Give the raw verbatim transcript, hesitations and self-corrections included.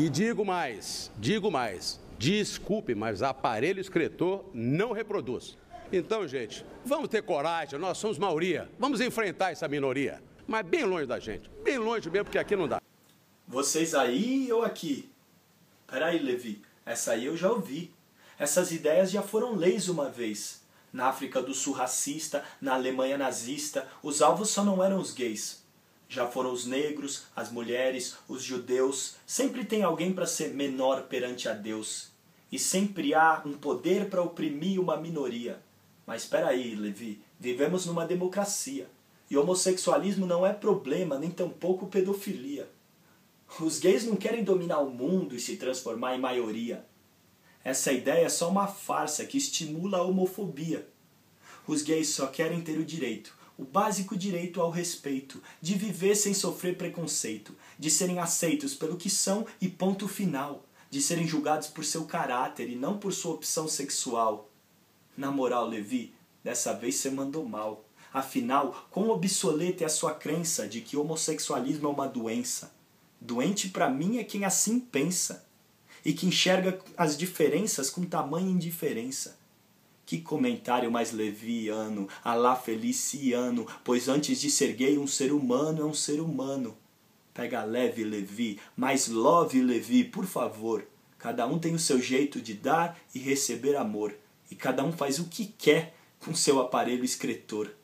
E digo mais, digo mais, desculpe, mas aparelho excretor não reproduz. Então, gente, vamos ter coragem, nós somos maioria, vamos enfrentar essa minoria. Mas bem longe da gente, bem longe mesmo, porque aqui não dá. Vocês aí ou aqui? Peraí, Levy, essa aí eu já ouvi. Essas ideias já foram leis uma vez. Na África do Sul racista, na Alemanha nazista, os alvos só não eram os gays. Já foram os negros, as mulheres, os judeus. Sempre tem alguém para ser menor perante a Deus. E sempre há um poder para oprimir uma minoria. Mas peraí, Levy, vivemos numa democracia. E homossexualismo não é problema, nem tampouco pedofilia. Os gays não querem dominar o mundo e se transformar em maioria. Essa ideia é só uma farsa que estimula a homofobia. Os gays só querem ter o direito, o básico direito ao respeito, de viver sem sofrer preconceito, de serem aceitos pelo que são e ponto final, de serem julgados por seu caráter e não por sua opção sexual. Na moral, Levy, dessa vez você mandou mal. Afinal, quão obsoleta é a sua crença de que homossexualismo é uma doença? Doente pra mim é quem assim pensa. E que enxerga as diferenças com tamanha indiferença. Que comentário mais leviano, a lá Feliciano, pois antes de ser gay um ser humano é um ser humano. Pega leve, Levy, mais love, Levy, por favor. Cada um tem o seu jeito de dar e receber amor. E cada um faz o que quer com seu aparelho excretor.